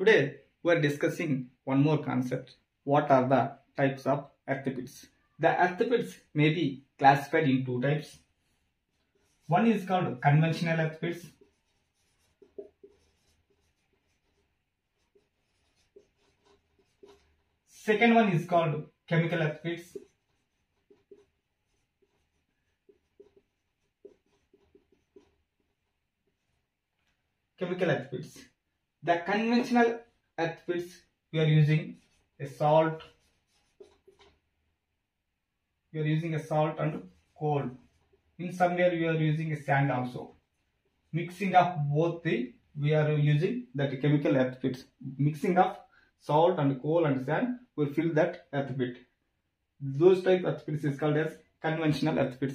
Today we are discussing one more concept. What are the types of earthpits? The earthpits may be classified in two types. One is called conventional earthpits. Second one is called chemical earthpits. Chemical earthpits. The conventional earthpits, we are using a salt. We are using a salt and coal. In somewhere we are using a sand also. Mixing of both the, we are using that chemical earthpits. Mixing of salt and coal and sand will fill that earthpit. Those type of earthpits is called as conventional earthpits.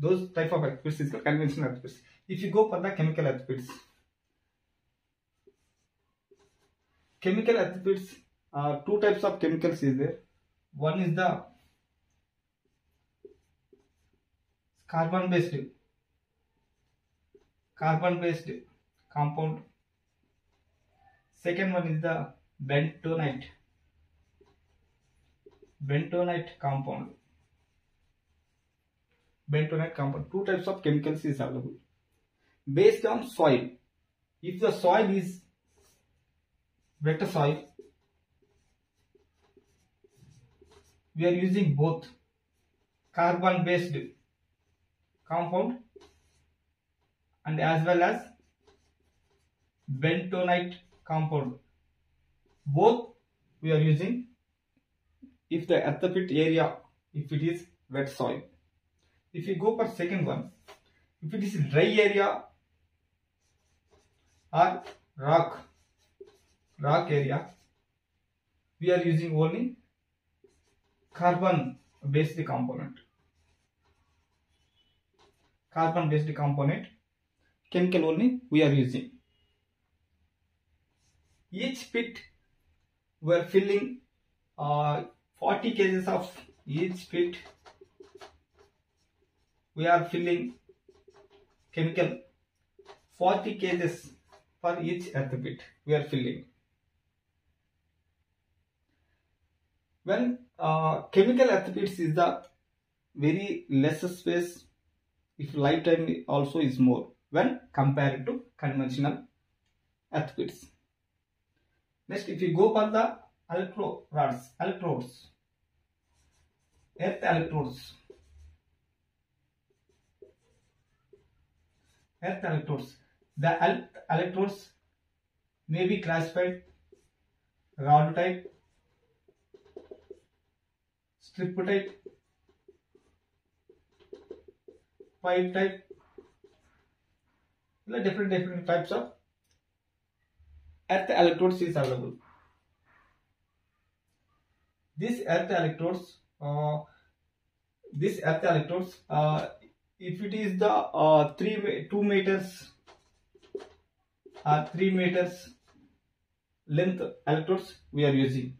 Those type of earthpits is called conventional earthpits. If you go for the chemical earthpits, chemical earthpits, two types of chemicals is there. One is the carbon based compound. Second one is the bentonite compound. Bentonite compound. Two types of chemicals is available. Based on soil, if the soil is wet soil, we are using both carbon based compound and as well as bentonite compound. Both we are using if the earthpit area, if it is wet soil. If you go for second one, if it is dry area or rock area, we are using only carbon based component chemical only we are using. Each pit we are filling 40 kg of each pit. We are filling chemical 40 kg for each earthpit we are filling. When chemical earthpits is the very less space, if lifetime also is more when compared to conventional earthpits. Next, if you go for the electrodes, earth electrodes. The earth electrodes may be classified rod type, strip type, pipe type, different types of earth electrodes is available. These earth electrodes, if it is the 3 meters length electrodes we are using.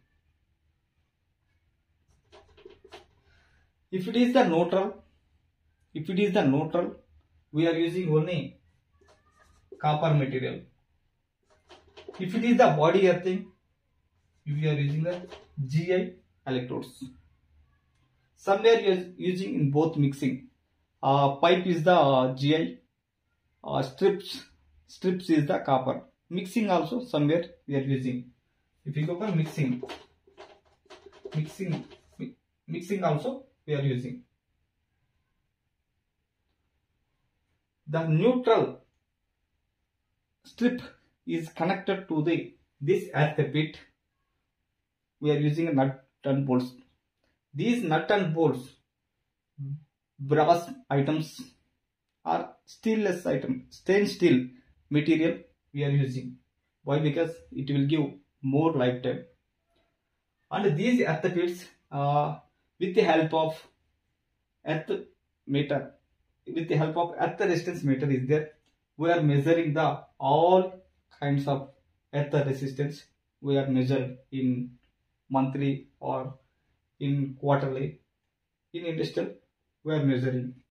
If it is the neutral, we are using only copper material. If it is the body earthing, we are using the GI electrodes. Somewhere we are using in both mixing. Pipe is the GI, strips is the copper. Mixing also somewhere we are using. If you go for mixing also we are using. The neutral strip is connected to this earthpit. We are using a nut and bolts. These nut and bolts, brass items or stainless item, stainless steel material we are using. Why? Because it will give more lifetime. And these earthpits, with the help of earth resistance meter is there, we are measuring the all kinds of earth resistance. We are measured in monthly or in quarterly. In industrial we are measuring